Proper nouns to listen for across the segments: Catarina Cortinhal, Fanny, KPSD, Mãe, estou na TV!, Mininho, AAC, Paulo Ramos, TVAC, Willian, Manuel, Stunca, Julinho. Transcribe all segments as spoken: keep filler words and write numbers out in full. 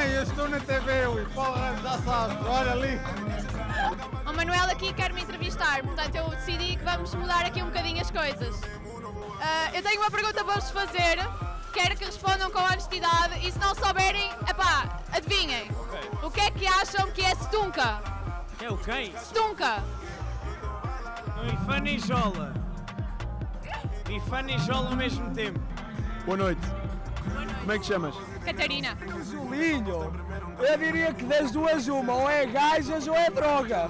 bem, eu estou na T V, o Paulo Ramos já sabe, olha ali. O Manuel aqui quer me entrevistar, portanto eu decidi que vamos mudar aqui um bocadinho as coisas. Uh, eu tenho uma pergunta para vos fazer, quero que respondam com honestidade e se não souberem, epá, adivinhem. Okay. O que é que acham que é Stunca? É o quem? Stunca. Infana e Jola. Infana e Jola ao mesmo tempo. Boa noite. Boa noite. Como é que chamas? Catarina. Julinho, eu diria que das duas uma, ou é gajas ou é droga.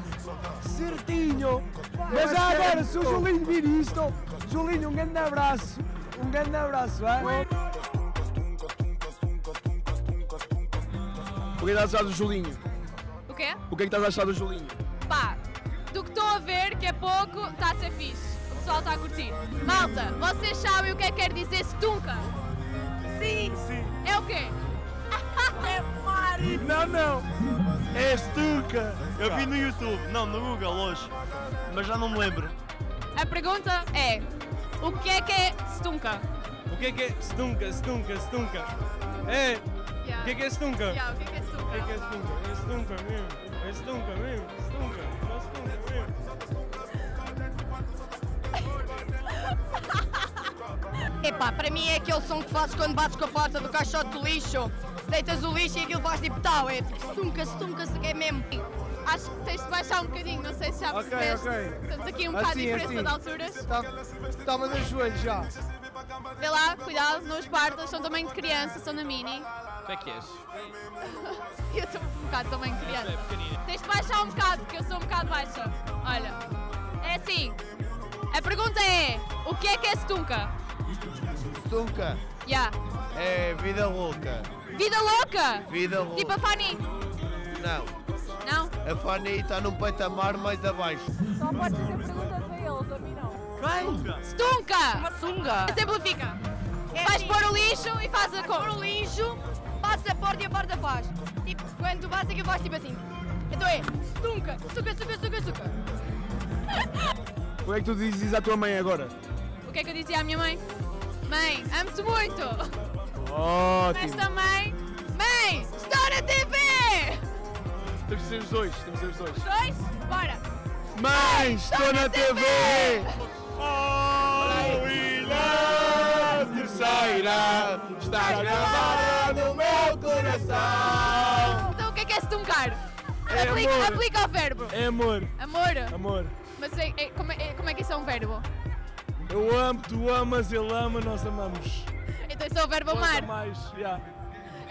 Certinho. Mas já agora, se o Julinho vir isto, Julinho, um grande abraço. Um grande abraço, vai? O que é que estás a achar do Julinho? O quê? O que é que estás a achar do Julinho? Pá, do que estou a ver, que é pouco, está a ser fixe. O pessoal está a curtir. Malta, vocês sabem o que é que quer dizer Stunca? Sim. Sim. É o quê? É marido. Não, não. É Stunca. Eu vi no YouTube. Não, no Google hoje. Mas já não me lembro. A pergunta é... O que é que é Stunca? O que é que é Stunca, Stunca, Stunca? É... Yeah. O que é que é Stunca? Yeah, o que é que é Stunca? O que é que é Stunca? É Stunca mesmo. É Stunca mesmo. Stunca. É Stunca mesmo. Epá, para mim é aquele som que fazes quando bates com a porta do caixote do lixo. Deitas o lixo e aquilo faz tipo tal. É tipo Stunca, Stunca, Stunca é mesmo. Acho que tens de baixar um bocadinho, não sei se já percebeste. Okay, okay. Estamos aqui um bocado assim, de diferença assim. De alturas. Está, está-me dos joelhos já. Vê lá, cuidado, não os partas, são tamanho de criança, são na mini. O que é que és? Eu sou um bocado de tamanho de criança. É tens de baixar um bocado, porque eu sou um bocado baixa. Olha, é assim, a pergunta é, o que é que é Stunca? Stunca? Yeah. É vida louca. Vida louca? Vida louca. Tipo a Fanny? Não. Não? A Fanny está num patamar mais abaixo. Só pode fazer perguntas a eles, a mim não. Quem? Stunca! Uma sunga! Simplifica! É vais assim. Pôr o lixo e faz a cor. Pôr o lixo, bates a porta e a porta faz. Tipo, quando tu bates aqui, faz tipo assim. Então é, Stunca, Stunca, Stunca, Stunca, Stunca. O que é que tu dizes à tua mãe agora? O que é que eu dizia à minha mãe? Mãe, amo-te muito! Ótimo! Mas também, mãe, estou na T V! Temos de ser os dois, temos de ser os dois. Os dois? Bora! Mãe, estou na T V! Oh, Willian, terceira, está gravada no meu coração! Então o que é que é stuncar? É aplica, amor. Aplica o verbo! É amor! Amor? Amor! Mas é, é, como, é, como é que isso é um verbo? Eu amo, tu amas, ele ama, nós amamos. Então isso é o verbo amar? Mais, yeah.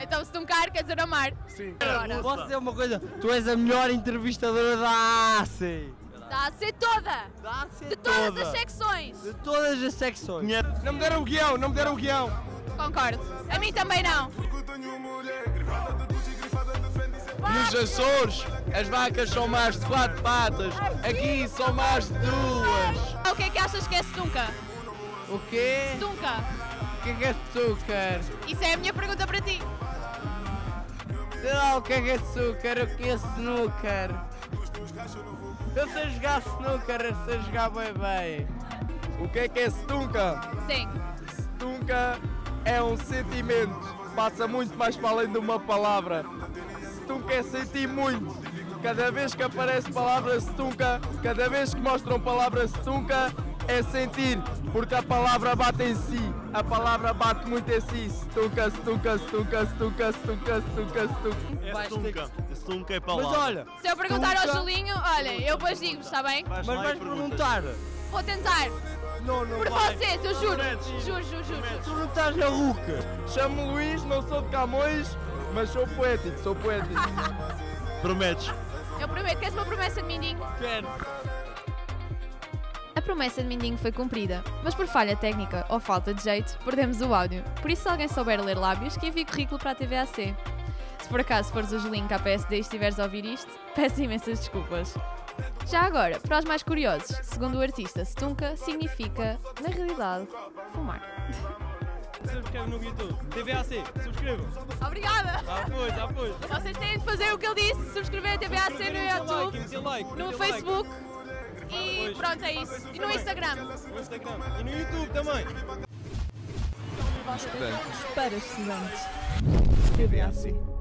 Então, se tuncar, quer dizer amar. Sim. Agora. Posso dizer uma coisa? Tu és a melhor entrevistadora da A A C. Da A A C toda! Da A A C de toda. Todas as secções! De todas as secções! Não me deram o guião, não me deram o guião! Concordo. A mim também não. Nos Açores, as vacas são mais de quatro patas. Aqui são mais de duas. O que é que achas que é Stunca? O quê? Stunca. O que é que é Stunca? Isso é a minha pergunta para ti. Sei lá o que é que é snooker, eu conheço snooker. Eu sei jogar snooker, eu sei jogar bem bem. O que é que é Stunca? Sim. Stunca é um sentimento, passa muito mais para além de uma palavra. Stunca é sentir muito. Cada vez que aparece palavra Stunca, cada vez que mostram palavra Stunca, é sentir, porque a palavra bate em si. A palavra bate muito em si. Stunca, Stunca, Stunca, Stunca, Stunca, Stunca, Stunca. É Stunca. Stunca é palavra. Mas olha, se eu perguntar ao Julinho, olha, eu depois digo-vos, está bem? Mas vais perguntar. Vou tentar. Não, não. Por vocês, eu juro. Juro, juro, juro. Tu não estás na ruca. Chamo-me Luís, não sou de Camões, mas sou poético, sou poético. Prometes? Eu prometo. Queres uma promessa de Mininho? Quero. A promessa de Mininho foi cumprida, mas por falha técnica ou falta de jeito, perdemos o áudio. Por isso, se alguém souber ler lábios, que envie currículo para a T V A C. Se por acaso fores o Julinho K P S D e estiveres a ouvir isto, peço imensas desculpas. Já agora, para os mais curiosos, segundo o artista, Stunca significa, na realidade, fumar. Subscreve no YouTube. T V A C, subscrevam. Obrigada. Apoio, apoio. Vocês têm de fazer o que ele disse, subscrever a T V A C no YouTube, no Facebook. E pronto, é isso. E no Instagram. No Instagram. E no YouTube também. Estudantes. Para estudantes. T V A C.